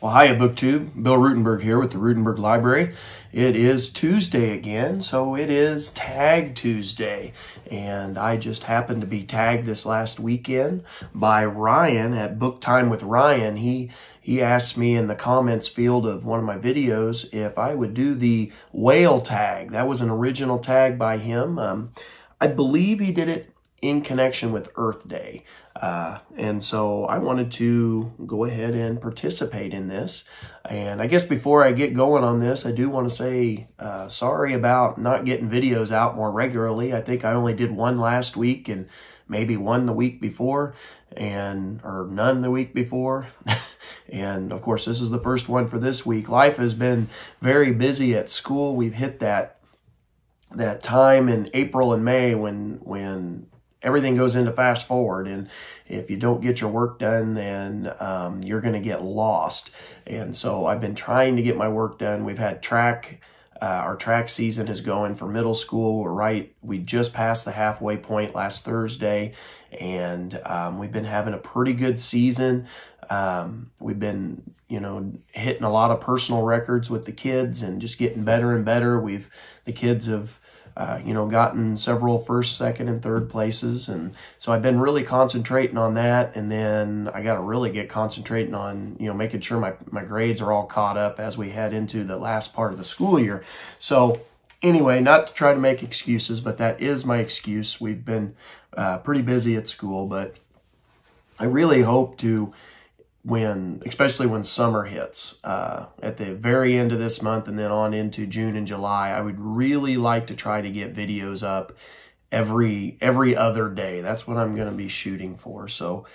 Well, hiya BookTube, Bill Rutenberg here with the Ruttenberg Library. It is Tuesday again, so it is Tag Tuesday. And I just happened to be tagged this last weekend by Ryan at Book Time with Ryan. He asked me in the comments field of one of my videos if I would do the whale tag. That was an original tag by him. I believe he did it in connection with Earth Day. And so I wanted to go ahead and participate in this. And I guess before I get going on this, I do want to say sorry about not getting videos out more regularly. I think I only did one last week and maybe one the week before, or none the week before. And of course, this is the first one for this week. Life has been very busy at school. We've hit that time in April and May when everything goes into fast forward, and if you don't get your work done, then you're going to get lost. And so I've been trying to get my work done. We've had track. Our track season is going for middle school. We just passed the halfway point last Thursday, and we've been having a pretty good season. We've been, hitting a lot of personal records with the kids and just getting better and better. The kids have gotten several first, second, and third places. And so I've been really concentrating on that. And then I got to really get concentrating on, making sure my grades are all caught up as we head into the last part of the school year. So anyway, not to try to make excuses, but that is my excuse. We've been pretty busy at school, but I really hope to, especially when summer hits at the very end of this month and then on into June and July, I would really like to try to get videos up every other day. That's what I'm going to be shooting for. So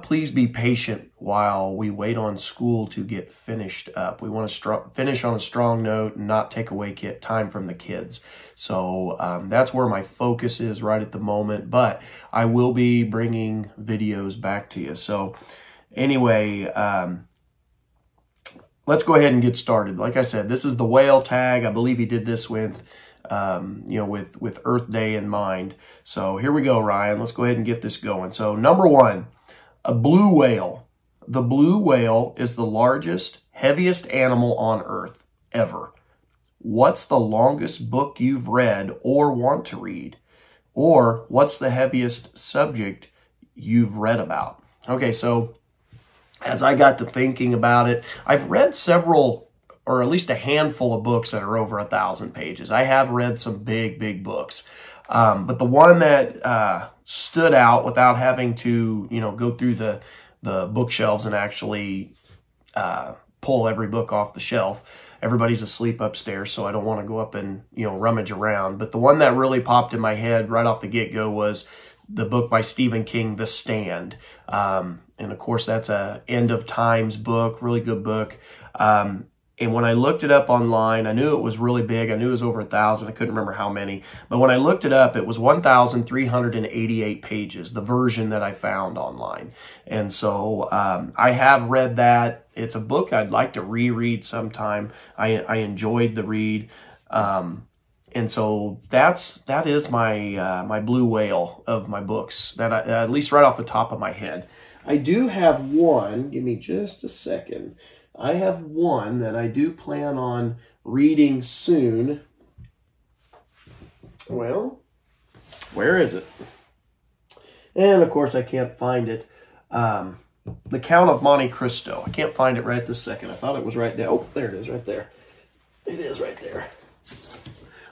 please be patient while we wait on school to get finished up. We want to finish on a strong note and not take away time from the kids. So that's where my focus is right at the moment, but I will be bringing videos back to you. So anyway, let's go ahead and get started. Like I said, this is the whale tag. I believe he did this with, with Earth Day in mind. So here we go, Ryan. Let's go ahead and get this going. So number one, a blue whale. The blue whale is the largest, heaviest animal on Earth ever. What's the longest book you've read or want to read? Or what's the heaviest subject you've read about? Okay, so as I got to thinking about it, I've read several, or at least a handful of books that are over 1,000 pages. I have read some big, big books. But the one that stood out without having to, go through the bookshelves and actually pull every book off the shelf. Everybody's asleep upstairs, so I don't want to go up and, rummage around. But the one that really popped in my head right off the get-go was the book by Stephen King, The Stand. And of course, that's a end of times book, really good book. And when I looked it up online, I knew it was really big. I knew it was over 1,000. I couldn't remember how many. But when I looked it up, it was 1,388 pages, the version that I found online. And so I have read that. It's a book I'd like to reread sometime. I enjoyed the read. And so that is my my blue whale of my books, that I, at least right off the top of my head. I do have one. Give me just a second. I have one that I do plan on reading soon. Well, where is it? And of course, I can't find it. The Count of Monte Cristo. I can't find it right this second. I thought it was right there. Oh, there it is, right there. It is right there.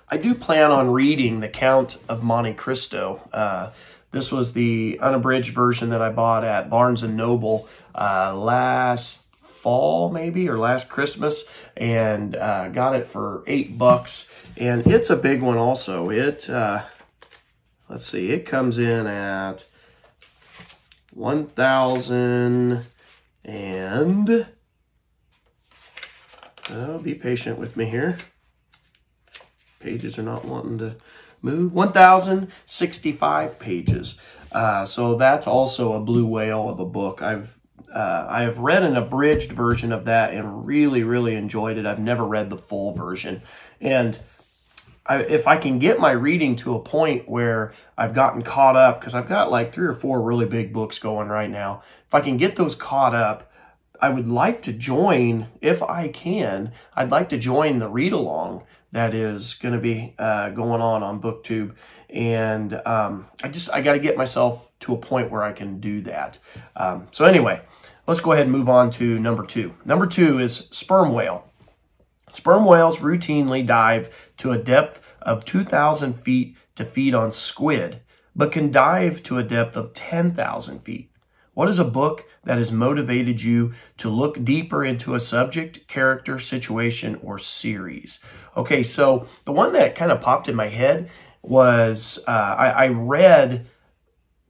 I do plan on reading The Count of Monte Cristo. This was the unabridged version that I bought at Barnes & Noble last fall, maybe, or last Christmas, and got it for $8. And it's a big one also. It, let's see, it comes in at 1,000 and, oh, be patient with me here. Pages are not wanting to move. 1,065 pages. So that's also a blue whale of a book. I have read an abridged version of that and really, really enjoyed it. I've never read the full version. And if I can get my reading to a point where I've gotten caught up, because I've got like 3 or 4 really big books going right now. If I can get those caught up, I would like to join, if I can, I'd like to join the read-along that is going to be going on BookTube. And I got to get myself to a point where I can do that. So anyway, let's go ahead and move on to number two. Number two is sperm whale. Sperm whales routinely dive to a depth of 2,000 feet to feed on squid, but can dive to a depth of 10,000 feet. What is a book that has motivated you to look deeper into a subject, character, situation, or series? Okay, so the one that kind of popped in my head was I read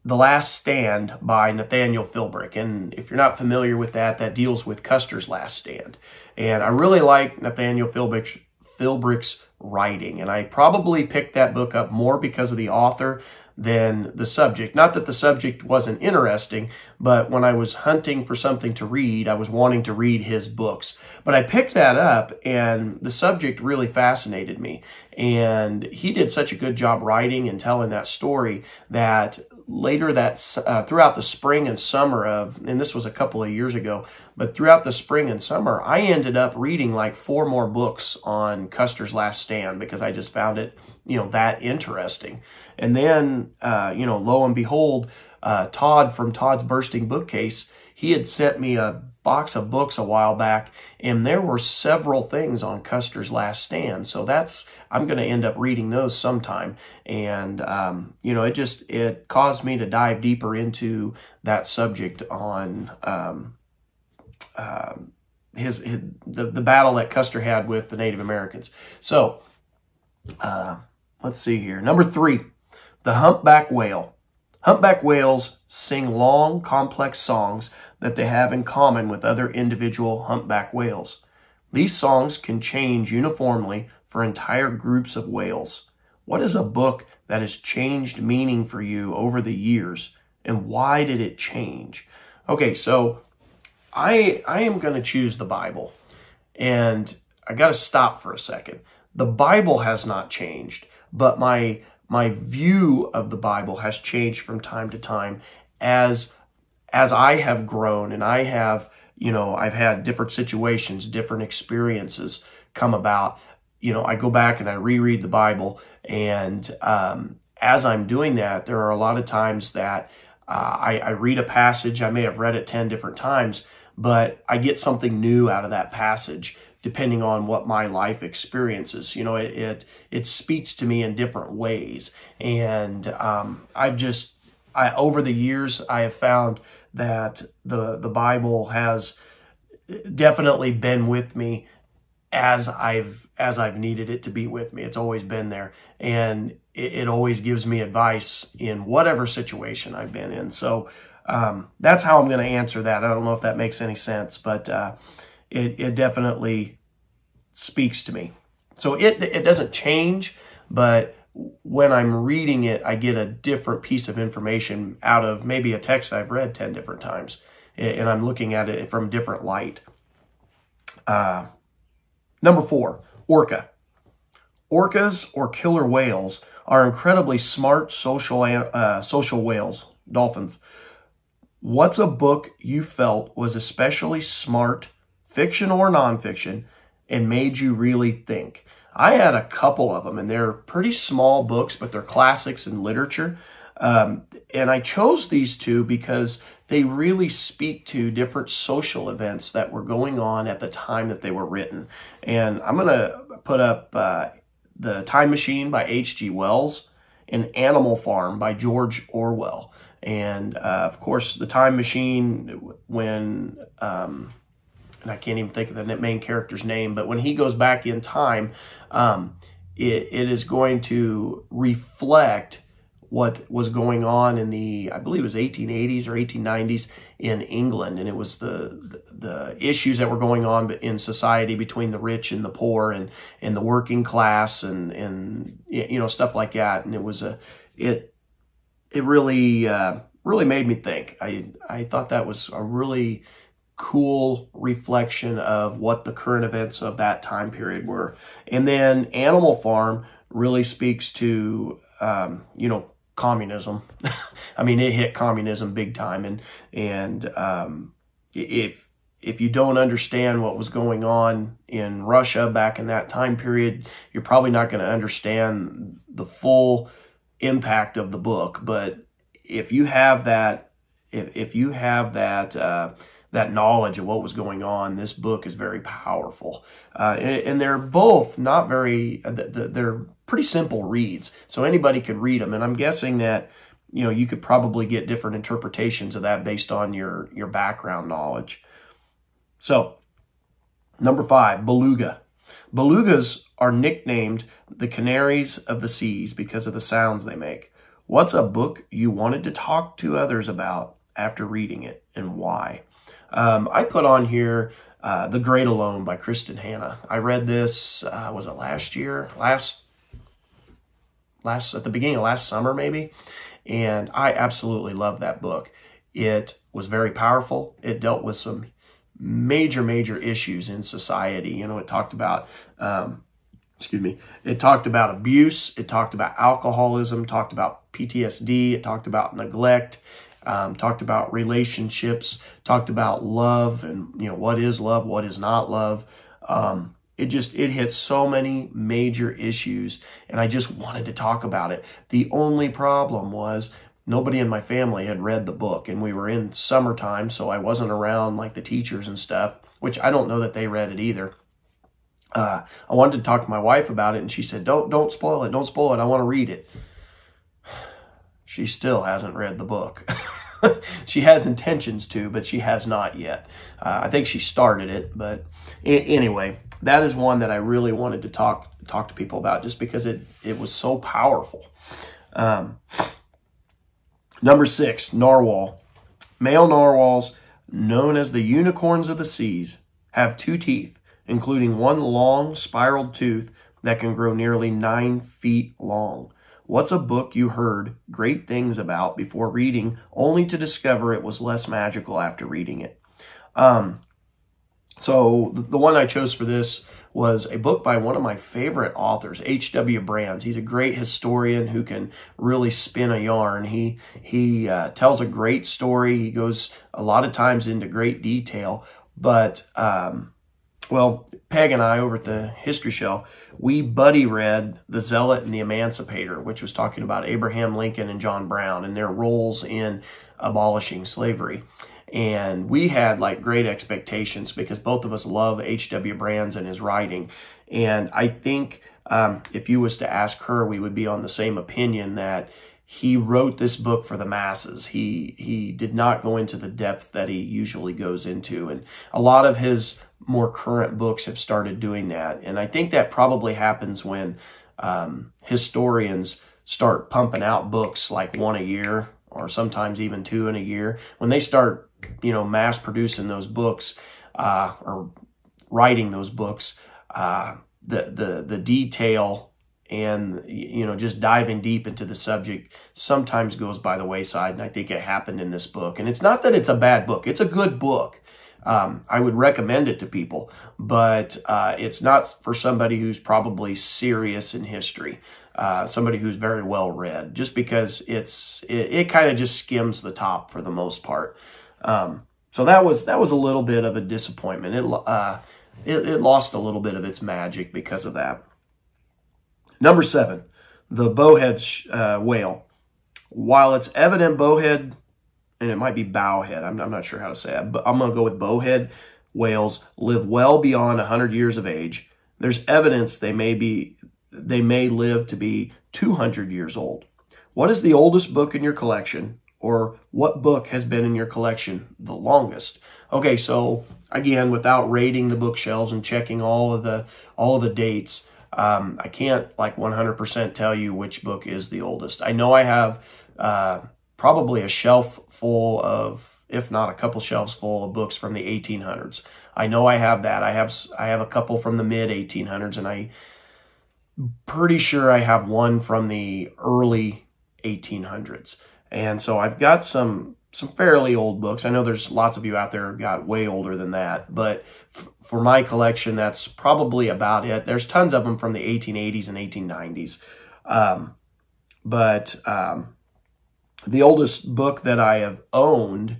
The Last Stand by Nathaniel Philbrick. And if you're not familiar with that, that deals with Custer's Last Stand. And I really like Nathaniel Philbrick's writing. And I probably picked that book up more because of the author than the subject. Not that the subject wasn't interesting, but when I was hunting for something to read, I was wanting to read his books. But I picked that up, and the subject really fascinated me. And he did such a good job writing and telling that story that later that throughout the spring and summer of, and this was a couple of years ago, but throughout the spring and summer, I ended up reading like 4 more books on Custer's Last Stand because I just found it, you know, that interesting. And then, you know, lo and behold, Todd from Todd's Bursting Bookcase, he had sent me a box of books a while back, and there were several things on Custer's Last Stand. So that's, I'm going to end up reading those sometime. And, you know, it caused me to dive deeper into that subject on the battle that Custer had with the Native Americans. So let's see here. Number 3, the humpback whale. Humpback whales sing long, complex songs that they have in common with other individual humpback whales. These songs can change uniformly for entire groups of whales. What is a book that has changed meaning for you over the years, and why did it change? Okay, so I am going to choose the Bible, and I got to stop for a second. The Bible has not changed, but my view of the Bible has changed from time to time as I have grown, and I have, you know, I've had different situations, different experiences come about. You know, I go back and I reread the Bible, and as I'm doing that, there are a lot of times that I read a passage. I may have read it 10 different times, but I get something new out of that passage, depending on what my life experiences. You know, it speaks to me in different ways. And over the years, I have found that the Bible has definitely been with me as I've needed it to be with me. It's always been there. And it always gives me advice in whatever situation I've been in. So that's how I'm going to answer that. I don't know if that makes any sense, but it definitely speaks to me. So it doesn't change, but when I'm reading it, I get a different piece of information out of maybe a text I've read 10 different times, and I'm looking at it from a different light. Number 4, orca. Orcas, or killer whales, are incredibly smart social whales, dolphins. What's a book you felt was especially smart, fiction or nonfiction, and made you really think? I had a couple of them, and they're pretty small books, but they're classics in literature. And I chose these two because they really speak to different social events that were going on at the time that they were written. And I'm going to put up The Time Machine by H.G. Wells and Animal Farm by George Orwell. And, of course, The Time Machine, when... and I can't even think of the main character's name, but when he goes back in time, it is going to reflect what was going on in the, I believe it was 1880s or 1890s in England. And it was the issues that were going on in society between the rich and the poor and the working class and you know, stuff like that. And it was it really, really made me think. I thought that was a really cool reflection of what the current events of that time period were. And then Animal Farm really speaks to, you know, communism. I mean, it hit communism big time. And if if you don't understand what was going on in Russia back in that time period, you're probably not going to understand the full impact of the book. But if you have that, if you have that that knowledge of what was going on, this book is very powerful. And they're both not very, they're pretty simple reads, so anybody could read them. And I'm guessing that, you know, you could probably get different interpretations of that based on your background knowledge. So, number 5, beluga. Belugas are nicknamed the canaries of the seas because of the sounds they make. What's a book you wanted to talk to others about after reading it, and why? I put on here The Great Alone by Kristin Hannah. I read this, was it last year? At the beginning of last summer, maybe. And I absolutely love that book. It was very powerful. It dealt with some major, major issues in society. You know, it talked about, it talked about abuse. It talked about alcoholism, talked about PTSD. It talked about neglect. Talked about relationships, talked about love, and, you know, what is love, what is not love. It hits so many major issues, and I just wanted to talk about it. The only problem was nobody in my family had read the book, and we were in summertime, so I wasn't around like the teachers and stuff, which I don't know that they read it either. I wanted to talk to my wife about it, and she said, don't spoil it. Don't spoil it. I want to read it. She still hasn't read the book. She has intentions to, but she has not yet. I think she started it, but anyway, that is one that I really wanted to talk to people about, just because it was so powerful. Number 6, narwhal. Male narwhals, known as the unicorns of the seas, have 2 teeth, including one long spiraled tooth that can grow nearly 9 feet long. What's a book you heard great things about before reading, only to discover it was less magical after reading it? So the one I chose for this was a book by one of my favorite authors, H.W. Brands. He's a great historian who can really spin a yarn. He tells a great story. He goes a lot of times into great detail, but... Well, Peg and I over at the History Show, we buddy read The Zealot and the Emancipator, which was talking about Abraham Lincoln and John Brown and their roles in abolishing slavery. And we had like great expectations because both of us love H.W. Brands and his writing. And I think if you was to ask her, we would be on the same opinion that he wrote this book for the masses. He did not go into the depth that he usually goes into. And a lot of his more current books have started doing that. And I think that probably happens when historians start pumping out books like one a year, or sometimes even 2 in a year. When they start, you know, mass producing those books or writing those books, the detail and, you know, just diving deep into the subject sometimes goes by the wayside. And I think it happened in this book. And it's not that it's a bad book. It's a good book. I would recommend it to people, but it's not for somebody who's probably serious in history, somebody who's very well read, just because it kind of just skims the top for the most part. So that was a little bit of a disappointment. It lost a little bit of its magic because of that. Number 7, the bowhead whale. While it's evident bowhead, and it might be bowhead, I'm not sure how to say that, but I'm going to go with bowhead whales live well beyond 100 years of age. There's evidence they may live to be 200 years old. What is the oldest book in your collection, or what book has been in your collection the longest? Okay, so again, without raiding the bookshelves and checking all of the dates, I can't like 100% tell you which book is the oldest. I know I have probably a shelf full of, if not a couple shelves full of books from the 1800s. I know I have that. I have a couple from the mid 1800s, and I'm pretty sure I have one from the early 1800s. And so I've got some fairly old books. I know there's lots of you out there who got way older than that, but for my collection, that's probably about it. There's tons of them from the 1880s and 1890s. The oldest book that I have owned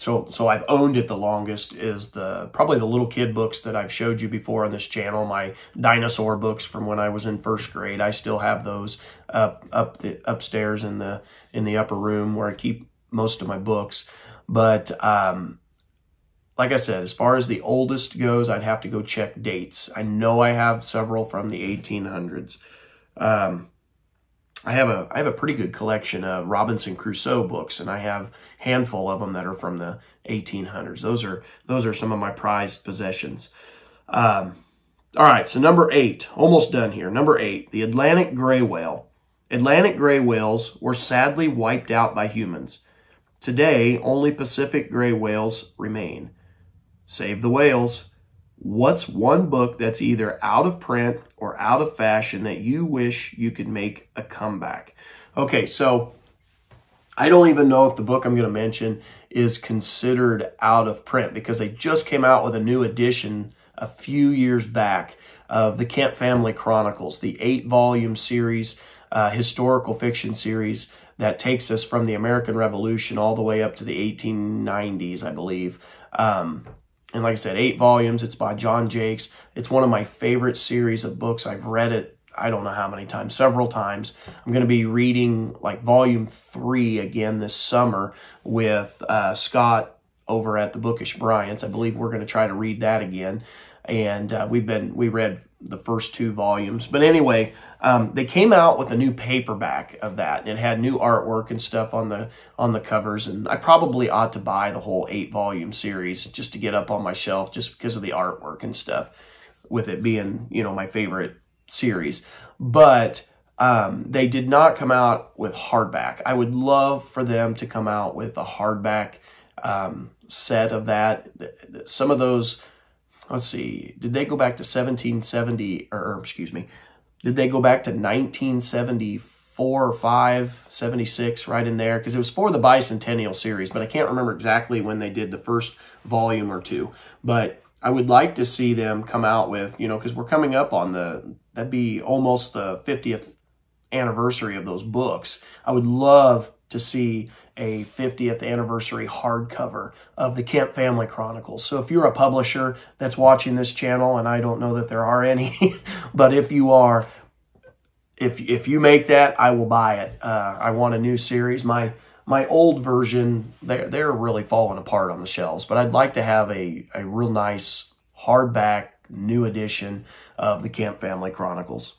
So I've owned it the longest is probably the little kid books that I've showed you before on this channel, my dinosaur books from when I was in first grade. I still have those upstairs in the upper room where I keep most of my books. But like I said, as far as the oldest goes, I'd have to go check dates. I know I have several from the 1800s. I have a pretty good collection of Robinson Crusoe books, and I have a handful of them that are from the 1800s. Those are some of my prized possessions. All right, so number 8, almost done here. Number 8, the Atlantic gray whale. Atlantic gray whales were sadly wiped out by humans. Today, only Pacific gray whales remain. Save the whales. What's one book that's either out of print or out of fashion that you wish you could make a comeback? Okay, so I don't even know if the book I'm going to mention is considered out of print because they just came out with a new edition a few years back of the Kent Family Chronicles, the 8-volume series, historical fiction series that takes us from the American Revolution all the way up to the 1890s, I believe. And like I said, 8 volumes. It's by John Jakes. It's one of my favorite series of books. I've read it, I don't know how many times, several times. I'm going to be reading like volume 3 again this summer with Scott over at the Bookish Bryants. I believe we're going to try to read that again. And we read the first 2 volumes. But anyway, they came out with a new paperback of that. It had new artwork and stuff on the covers, and I probably ought to buy the whole 8-volume series just to get up on my shelf, just because of the artwork and stuff, with it being, you know, my favorite series. But they did not come out with hardback. I would love for them to come out with a hardback set of that. Some of those. Let's see, did they go back to 1770, or excuse me, did they go back to 1974 or 5, 76, right in there? Because it was for the Bicentennial series, but I can't remember exactly when they did the first volume or 2. But I would like to see them come out with, you know, because we're coming up on that'd be almost the 50th anniversary of those books. I would love to see a 50th anniversary hardcover of the Kent Family Chronicles. So if you're a publisher that's watching this channel, and I don't know that there are any, but if you are, if you make that, I will buy it. I want a new series. My old version, they're really falling apart on the shelves, but I'd like to have a real nice hardback new edition of the Kent Family Chronicles.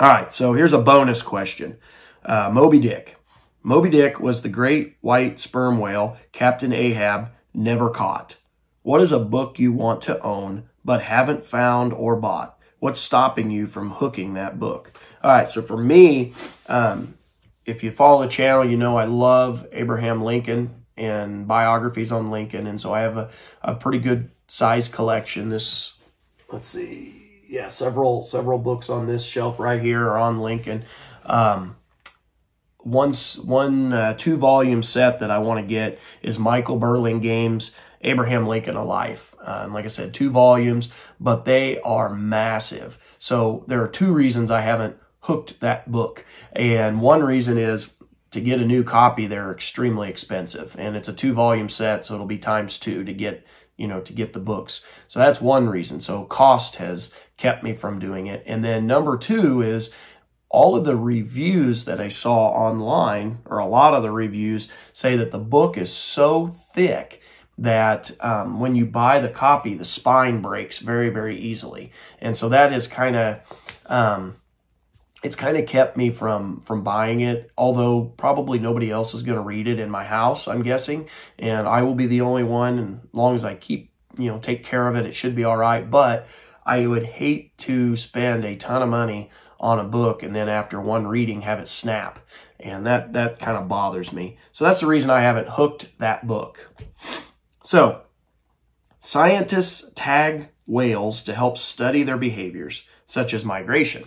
All right, so here's a bonus question. Moby Dick. Moby Dick was the great white sperm whale Captain Ahab never caught. What is a book you want to own but haven't found or bought? What's stopping you from hooking that book? All right, so for me, if you follow the channel, you know I love Abraham Lincoln and biographies on Lincoln, and so I have a pretty good size collection. This, let's see, yeah, several books on this shelf right here are on Lincoln. One 2-volume set that I want to get is Michael Burlingame's Abraham Lincoln: A Life. And like I said, 2 volumes, but they are massive. So there are 2 reasons I haven't hooked that book. And one reason is to get a new copy, they're extremely expensive. And it's a 2-volume set, so it'll be ×2 to get, you know, to get the books. So that's one reason. So cost has kept me from doing it. And then number 2 is all of the reviews that I saw online, or a lot of the reviews, say that the book is so thick that when you buy the copy, the spine breaks very, very easily. And so that is kind of, it's kind of kept me from buying it, although probably nobody else is going to read it in my house, I'm guessing. And I will be the only one, and as long as I keep, you know, take care of it, it should be all right. But I would hate to spend a ton of money on a book and then after one reading have it snap, and that kind of bothers me. So that's the reason I haven't hooked that book. So scientists tag whales to help study their behaviors, such as migration.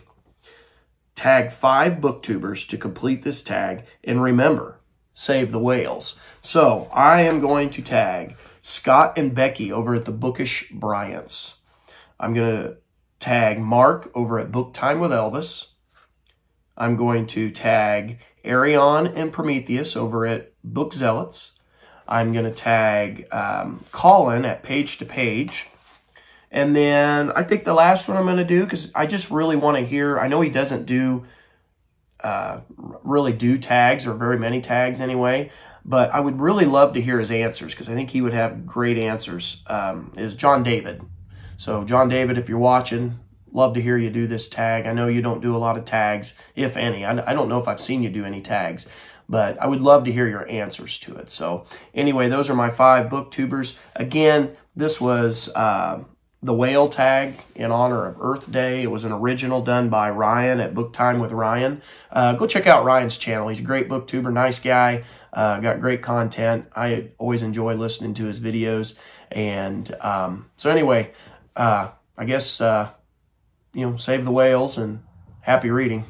Tag 5 booktubers to complete this tag, and remember, save the whales. So I am going to tag Scott and Becky over at the Bookish Bryants. I'm going to tag Mark over at Book Time with Elvis. I'm going to tag Arion and Prometheus over at Book Zealots. I'm going to tag Colin at Page to Page. And then I think the last one I'm going to do, because I just really want to hear, I know he doesn't do really do tags or very many tags anyway, but I would really love to hear his answers because I think he would have great answers, is John David. So John David, if you're watching, love to hear you do this tag. I know you don't do a lot of tags, if any. I don't know if I've seen you do any tags, but I would love to hear your answers to it. So anyway, those are my 5 booktubers. Again, this was the whale tag in honor of Earth Day. It was an original done by Ryan at Book Time with Ryan. Go check out Ryan's channel. He's a great booktuber, nice guy, got great content. I always enjoy listening to his videos. And so anyway, I guess, you know, save the whales and happy reading.